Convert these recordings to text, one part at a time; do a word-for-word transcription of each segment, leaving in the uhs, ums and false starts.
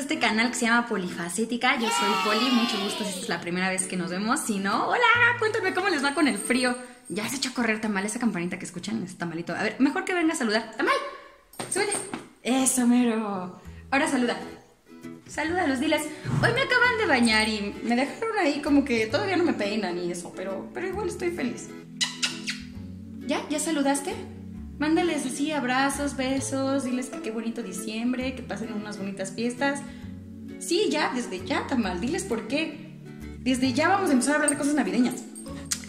a este canal que se llama Polifacética. Yo soy Poli, mucho gusto si esta es la primera vez que nos vemos. Si no, hola, cuéntame cómo les va con el frío. Ya se echó a correr Tamal, esa campanita que escuchan, es Tamalito. A ver, mejor que venga a saludar. ¡Tamal! ¡Súbete! ¡Eso, mero! Ahora saluda. Salúdalos, diles. Hoy me acaban de bañar y me dejaron ahí como que todavía no me peinan y eso, pero, pero igual estoy feliz. ¿Ya? ¿Ya saludaste? Mándales así abrazos, besos, diles que qué bonito diciembre, que pasen unas bonitas fiestas. Sí, ya, desde ya, Tamal, diles por qué. Desde ya vamos a empezar a hablar de cosas navideñas.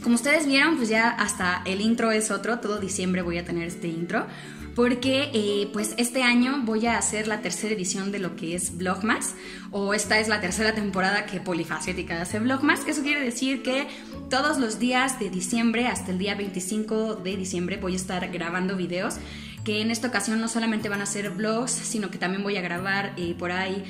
Como ustedes vieron, pues ya hasta el intro es otro, todo diciembre voy a tener este intro, porque eh, pues este año voy a hacer la tercera edición de lo que es Vlogmas, o esta es la tercera temporada que Polifacética hace Vlogmas, que eso quiere decir que todos los días de diciembre hasta el día veinticinco de diciembre voy a estar grabando videos, que en esta ocasión no solamente van a ser vlogs, sino que también voy a grabar eh, por ahí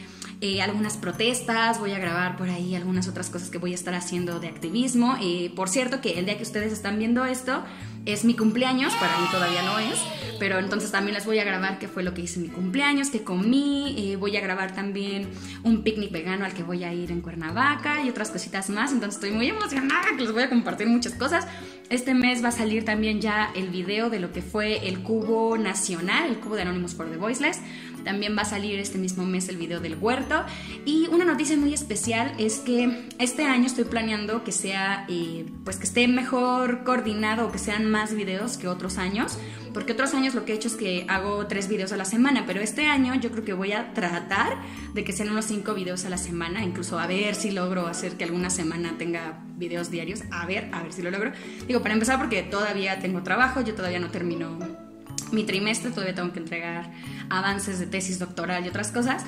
Eh, algunas protestas, voy a grabar por ahí algunas otras cosas que voy a estar haciendo de activismo. Eh, por cierto que el día que ustedes están viendo esto es mi cumpleaños, para mí todavía no es, pero entonces también les voy a grabar qué fue lo que hice en mi cumpleaños, qué comí, eh, voy a grabar también un picnic vegano al que voy a ir en Cuernavaca y otras cositas más, entonces estoy muy emocionada que les voy a compartir muchas cosas. Este mes va a salir también ya el video de lo que fue el cubo nacional, el cubo de Anonymous for The Voiceless. También va a salir este mismo mes el video del huerto. Y una noticia muy especial es que este año estoy planeando que sea, eh, pues que esté mejor coordinado o que sean más videos que otros años, porque otros años lo que he hecho es que hago tres videos a la semana, pero este año yo creo que voy a tratar de que sean unos cinco videos a la semana, incluso a ver si logro hacer que alguna semana tenga videos diarios, a ver, a ver si lo logro. Digo, para empezar porque todavía tengo trabajo, yo todavía no termino mi trimestre, todavía tengo que entregar avances de tesis doctoral y otras cosas,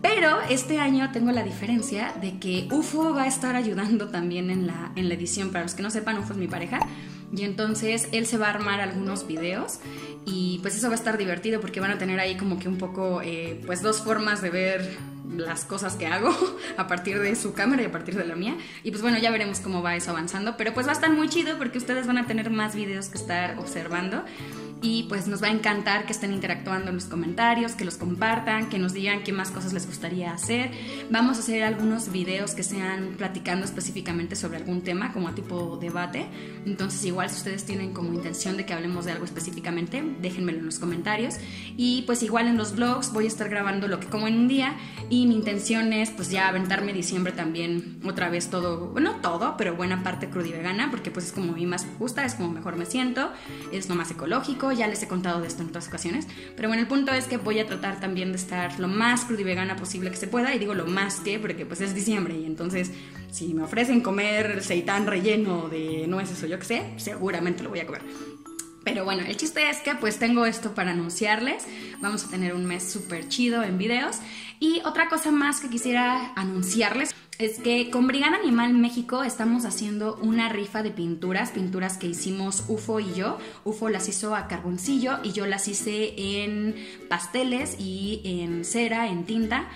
pero este año tengo la diferencia de que U F O va a estar ayudando también en la, en la edición. Para los que no sepan, U F O es mi pareja y entonces él se va a armar algunos videos y pues eso va a estar divertido porque van a tener ahí como que un poco eh, pues dos formas de ver las cosas que hago a partir de su cámara y a partir de la mía, y pues bueno, ya veremos cómo va eso avanzando, pero pues va a estar muy chido porque ustedes van a tener más videos que estar observando y pues nos va a encantar que estén interactuando en los comentarios, que los compartan, que nos digan qué más cosas les gustaría hacer. Vamos a hacer algunos videos que sean platicando específicamente sobre algún tema como tipo debate, entonces igual si ustedes tienen como intención de que hablemos de algo específicamente, déjenmelo en los comentarios. Y pues igual en los vlogs voy a estar grabando lo que como en un día y mi intención es pues ya aventarme diciembre también otra vez todo, no todo, pero buena parte cruda y vegana, porque pues es como a mí más me gusta, es como mejor me siento, es lo más ecológico. Ya les he contado de esto en otras ocasiones, pero bueno, el punto es que voy a tratar también de estar lo más cruda y vegana posible que se pueda, y digo lo más que porque pues es diciembre y entonces si me ofrecen comer seitán relleno de nueces o yo que sé, seguramente lo voy a comer. Pero bueno, el chiste es que pues tengo esto para anunciarles, vamos a tener un mes súper chido en videos. Y otra cosa más que quisiera anunciarles es que con Brigada Animal México estamos haciendo una rifa de pinturas, pinturas que hicimos U F O y yo. U F O las hizo a carboncillo y yo las hice en pasteles y en cera, en tinta.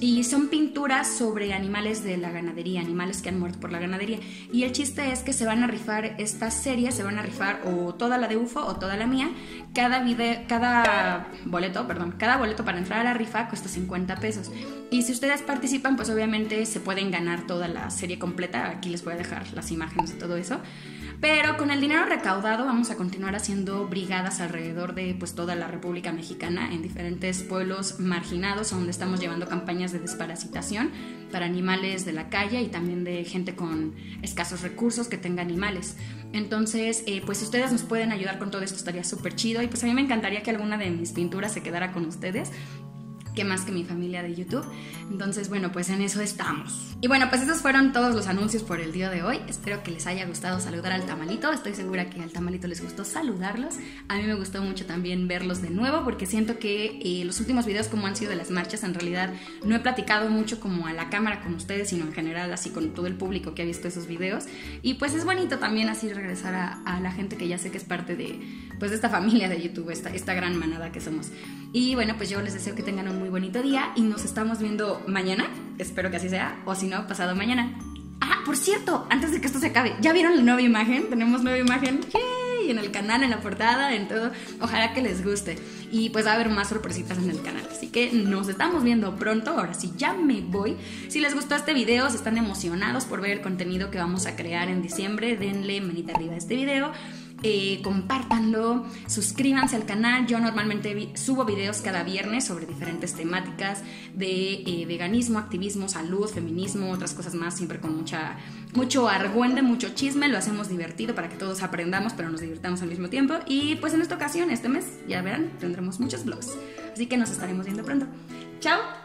Y son pinturas sobre animales de la ganadería, animales que han muerto por la ganadería. Y el chiste es que se van a rifar estas series, se van a rifar o toda la de U F O o toda la mía. Cada video, cada boleto, perdón, cada boleto para entrar a la rifa cuesta cincuenta pesos. Y si ustedes participan, pues obviamente se pueden ganar toda la serie completa. Aquí les voy a dejar las imágenes de todo eso. Pero con el dinero recaudado vamos a continuar haciendo brigadas alrededor de pues toda la República Mexicana, en diferentes pueblos marginados, donde estamos llevando campañas de desparasitación para animales de la calle y también de gente con escasos recursos que tenga animales. Entonces, eh, pues ustedes nos pueden ayudar con todo esto, estaría súper chido. Y pues a mí me encantaría que alguna de mis pinturas se quedara con ustedes, que más que mi familia de YouTube. Entonces, bueno, pues en eso estamos. Y bueno, pues esos fueron todos los anuncios por el día de hoy. Espero que les haya gustado saludar al Tamalito. Estoy segura que al Tamalito les gustó saludarlos. A mí me gustó mucho también verlos de nuevo, porque siento que eh, los últimos videos, como han sido de las marchas, en realidad no he platicado mucho como a la cámara con ustedes, sino en general así con todo el público que ha visto esos videos. Y pues es bonito también así regresar a, a la gente que ya sé que es parte de, pues, de esta familia de YouTube, esta, esta gran manada que somos. Y bueno, pues yo les deseo que tengan un muy bonito día y nos estamos viendo mañana, espero que así sea, o si no, pasado mañana. Ah, por cierto, antes de que esto se acabe, ¿ya vieron la nueva imagen? Tenemos nueva imagen, ¡yay! En el canal, en la portada, en todo, ojalá que les guste. y pues va a haber más sorpresitas en el canal. Así que nos estamos viendo pronto. Ahora sí, ya me voy. Si les gustó este video, si están emocionados por ver el contenido que vamos a crear en diciembre, denle manita arriba a este video. Eh, compártanlo, suscríbanse al canal. Yo normalmente vi subo videos cada viernes sobre diferentes temáticas de eh, veganismo, activismo, salud, feminismo, otras cosas más, siempre con mucha, mucho argüende, mucho chisme. Lo hacemos divertido para que todos aprendamos, pero nos divirtamos al mismo tiempo. Y pues en esta ocasión, este mes, ya verán, tendremos muchos vlogs. Así que nos estaremos viendo pronto. ¡Chao!